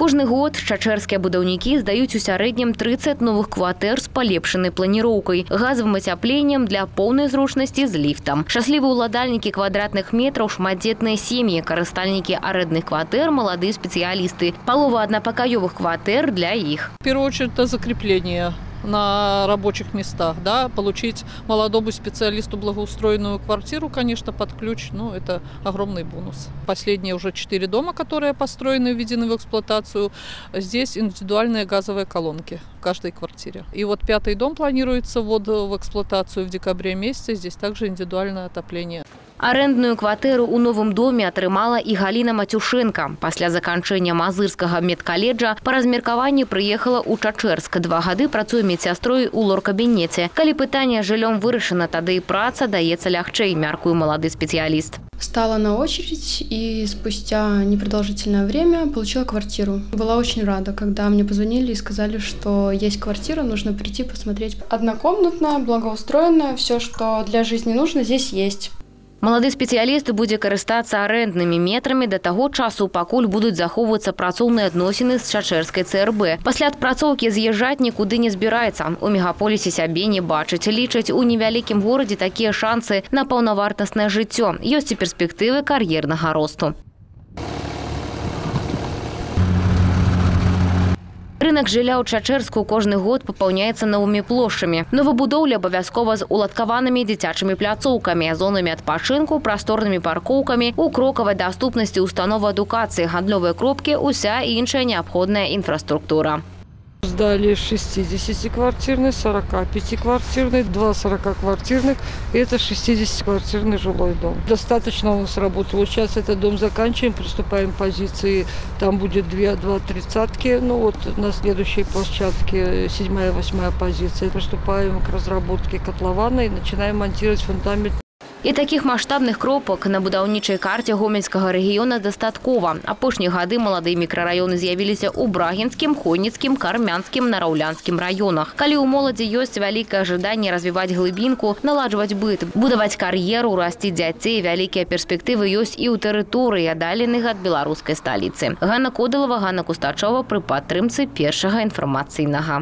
Кожны год чечерскія будаўнікі здаюць у сярэднім 30 новых кватэр з палепшанай планіроўкай, газавым ацяпленнем для поўнай зручнасці з ліфтам. Шчаслівы ўладальнікі квадратных метраў, шматдзетныя сем'і, карыстальнікі арэдных кватэр, маладыя спецыялісты. Палова аднапакаёвых кватэр для іх. В первую очередь это закрепление на рабочих местах, да, получить молодому специалисту благоустроенную квартиру, конечно, под ключ, но это огромный бонус. Последние уже 4 дома, которые построены, введены в эксплуатацию, здесь индивидуальные газовые колонки в каждой квартире. И вот 5-й дом планируется ввод в эксплуатацию в декабре месяце, здесь также индивидуальное отопление. Арендную кватэру у новым доме атрымала и Галина Матюшенко. После заканчэння мазырскага медкаледжа по размеркаванні приехала у Чечерск. 2 года працуе медсястрой у лор-кабінеце. Калі пытанне жыллём вырашана, тады і праца даецца лягчэй, мяркуе молодой специалист. Стала на очередь и спустя непродолжительное время получила квартиру. Была очень рада, когда мне позвонили и сказали, что есть квартира, нужно прийти посмотреть. Однокомнатная, благоустроенная, все, что для жизни нужно, здесь есть. Молодые специалисты будут користаться арендными метрами до того часу, покуль будут заховываться працовные отношения с Чечерской ЦРБ. После отпрацовки съезжать никуда не собирается. У мегаполисе себе не бачить. Личить у невеликом городе такие шансы на полновартостное житье. Есть и перспективы карьерного росту. Рынок жылля ў Чечерску кожны год папаўняецца новымі плошчамі. Новабудоўля абавязкова з уладкаванымі дзіцячымі пляцоўкамі, зонамі адпачынку, прасторнымі паркоўкамі, у крокавай даступнасці установа адукацыі, гандлёвыя кропкі, уся і іншая неабходная інфраструктура. Сдали 60-квартирный, 45-квартирный, 2 40-квартирных. Это 60-квартирный жилой дом. Достаточно у нас работало. Сейчас этот дом заканчиваем, приступаем к позиции. Там будет 2 тридцатки. Ну вот на следующей площадке 7-8 позиция. Приступаем к разработке котлована и начинаем монтировать фундамент. И таких масштабных кропок на будаўнічай карте Гомельского региона достаткова. Апошнія гады молодые микрорайоны з'явились у Брагинским, Хойницким, Кармянским, Нараулянским районах. Коли у молоді есть великое ожидание развивать глубинку, наладживать быт, будовать карьеру, расти детей, великие перспективы есть и у территории, отдаленных от белорусской столицы. Ганна Кодилова, Ганна Кустачева при подтримці першого информаційного.